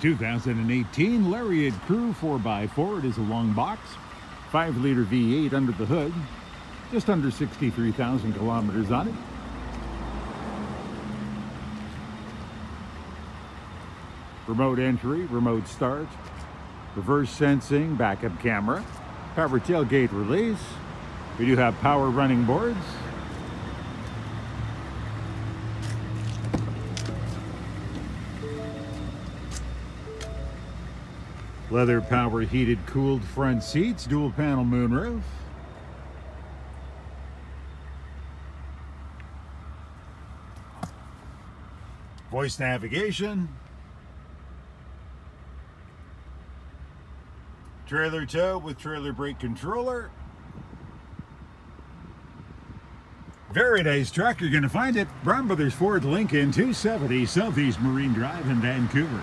2018 Lariat Crew 4x4. It is a long box, 5-liter V8 under the hood, just under 63,000 kilometers on it. Remote entry, remote start, reverse sensing, backup camera, power tailgate release. We do have power running boards. Leather power heated cooled front seats, dual panel moonroof. Voice navigation. Trailer tow with trailer brake controller. Very nice truck. You're going to find it. Brown Brothers Ford Lincoln, 270 Southeast Marine Drive in Vancouver.